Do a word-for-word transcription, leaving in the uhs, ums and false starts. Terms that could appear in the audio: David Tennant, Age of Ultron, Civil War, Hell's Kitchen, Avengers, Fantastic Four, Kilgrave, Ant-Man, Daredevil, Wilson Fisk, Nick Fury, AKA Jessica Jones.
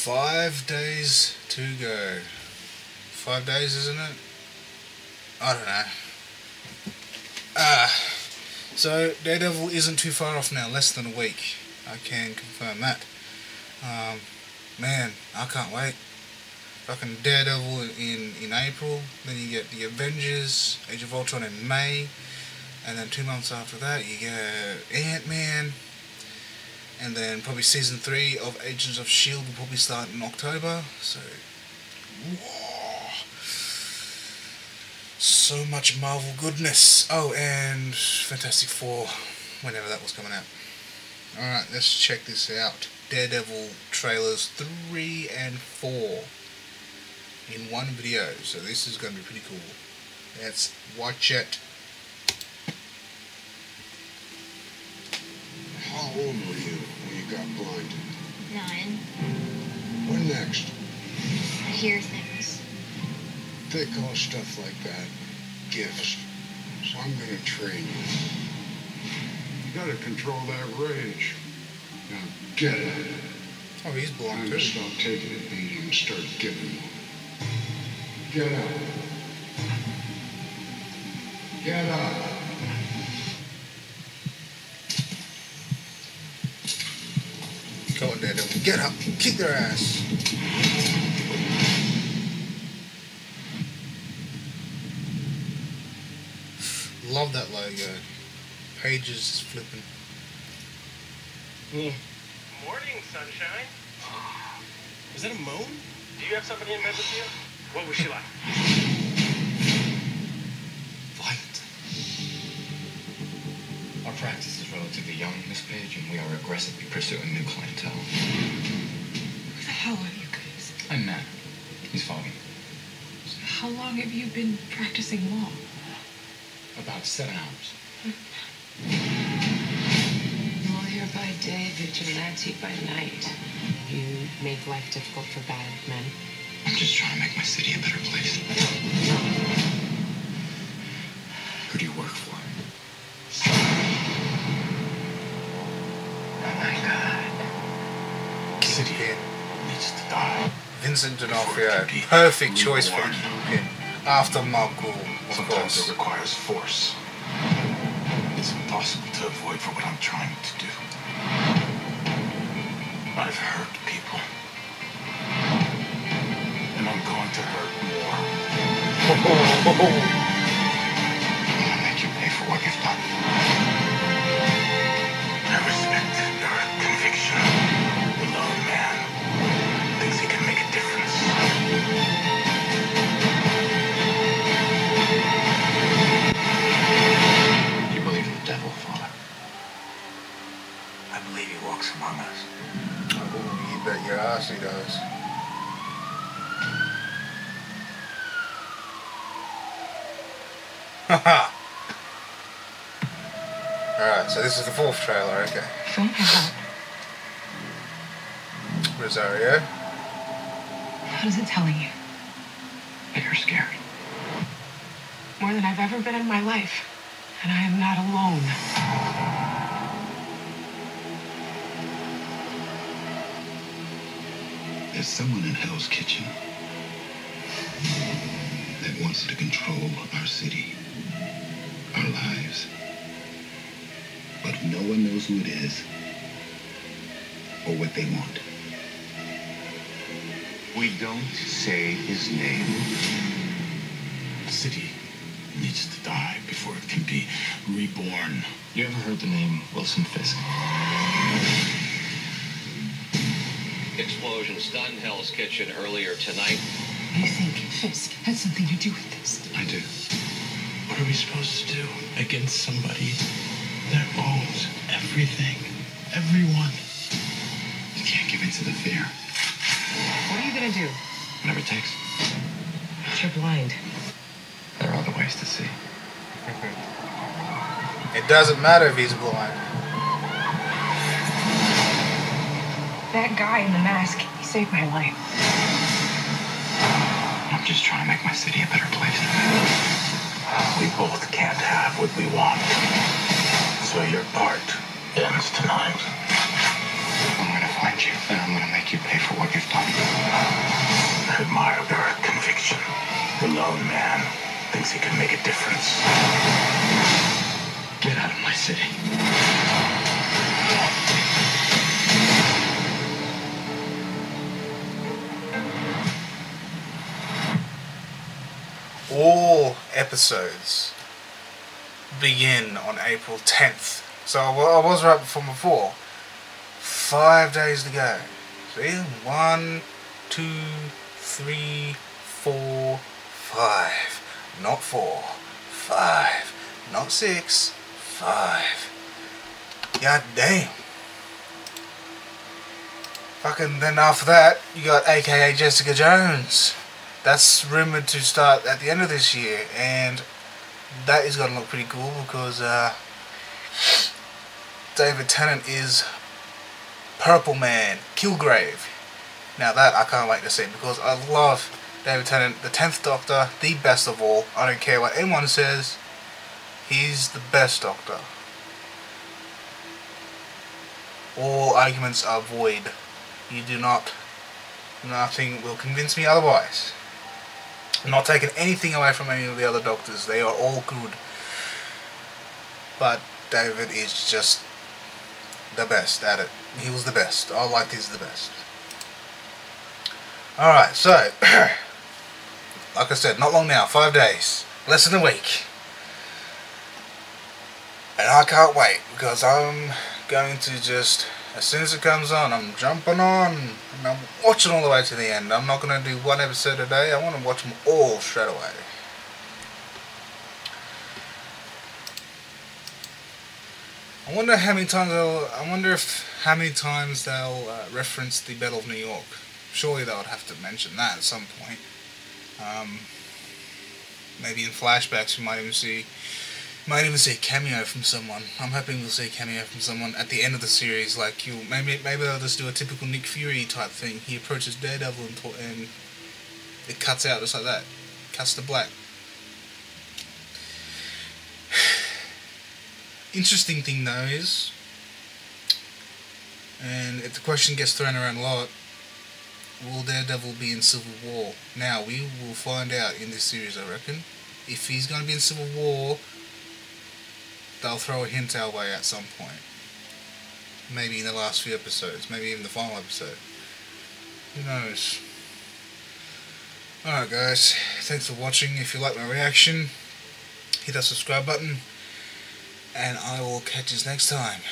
five days to go. Five days, isn't it? I don't know. Ah, so Daredevil isn't too far off now. Less than a week. I can confirm that. Um, man, I can't wait. Fucking Daredevil in in April. Then you get the Avengers, Age of Ultron in May, and then two months after that you get Ant-Man. And then probably season three of Agents of S H I E L D will probably start in October. So, whoa, so much Marvel goodness. Oh, and Fantastic Four, whenever that was coming out. Alright, let's check this out. Daredevil trailers three and four in one video. So this is going to be pretty cool. Let's watch it. How old were you when you got blind? Nine. What next? I hear things. They call stuff like that gifts. So I'm gonna train you. You gotta control that rage. Now get it. Oh, he's blind. Time to stop taking a beating and start giving one. Get up. Get up. Go on, Daredevil. Get up. Kick their ass. Love that logo. Pages is flipping. Mm. Morning, sunshine. Is that a moan? Do you have somebody in bed with you? What was she like? Violent. Our practice is relatively young in this page, and we are aggressively pursuing new clientele. Who the hell are you guys? I'm Matt. He's Foggy. So how long have you been practicing law? About seven hours. Lawyer by day, vigilante by night. You make life difficult for bad men. I'm just trying to make my city a better place. Who do you work for? Vincent D'Onofrio, perfect choice for him. Yeah. After Marco, of Sometimes course. It requires force. It's impossible to avoid for what I'm trying to do. I've hurt people. And I'm going to hurt more. I'm gonna make you pay for what you've done. I respect your conviction. The lone man thinks he can make a difference. Devil, Father. I believe he walks among us. Oh, you bet your ass he does. Haha! Alright, so this is the fourth trailer, okay. Rosario? What is it telling you? That you're scared. More than I've ever been in my life. And I am not alone. There's someone in Hell's Kitchen that wants to control our city, our lives. But no one knows who it is or what they want. We don't say his name. The city needs to die before it can be reborn. You ever heard the name Wilson Fisk? Explosion stunned Hell's Kitchen earlier tonight. I think Fisk had something to do with this. I do. What are we supposed to do against somebody that owns everything, everyone? You can't give in to the fear. What are you gonna do? Whatever it takes. But you're blind. There are other ways to see. It doesn't matter if he's blind. That guy in the mask, he saved my life. I'm just trying to make my city a better place. We both can't have what we want. So your part ends tonight. I'm gonna find hurt you, and I'm going to make you pay for what you've done. I admire their conviction. The lone man thinks he can make a difference. Get out of my city. All episodes begin on April tenth. So I was right from before. Five days to go. See? One, two, three, four, five. Not four. Five. Not six. Five. God damn. Fucking then after that, you got A K A Jessica Jones. That's rumoured to start at the end of this year, and that is going to look pretty cool because uh, David Tennant is Purple Man, Kilgrave. Now that I can't wait to see because I love David Tennant, the tenth Doctor, the best of all. I don't care what anyone says, he's the best Doctor. All arguments are void. You do not, nothing will convince me otherwise. I'm not taking anything away from any of the other Doctors, they are all good. But David is just the best at it. He was the best. I liked he's the best. Alright, so, like I said, not long now, five days, less than a week. And I can't wait, because I'm going to just, as soon as it comes on, I'm jumping on, and I'm watching all the way to the end. I'm not going to do one episode a day, I want to watch them all straight away. I wonder how many times they'll, I wonder if how many times they'll uh, reference the Battle of New York. Surely they'll have to mention that at some point. Um, maybe in flashbacks we might even see, might even see a cameo from someone. I'm hoping we'll see a cameo from someone at the end of the series. Like you, maybe maybe they'll just do a typical Nick Fury type thing. He approaches Daredevil and, and it cuts out just like that. Cuts to black. Interesting thing though is, and if the question gets thrown around a lot, will Daredevil be in Civil War? Now we will find out in this series, I reckon. If he's going to be in Civil War, they'll throw a hint our way at some point. Maybe in the last few episodes, maybe even the final episode. Who knows? Alright guys, thanks for watching. If you like my reaction, hit that subscribe button. And I will catch you next time.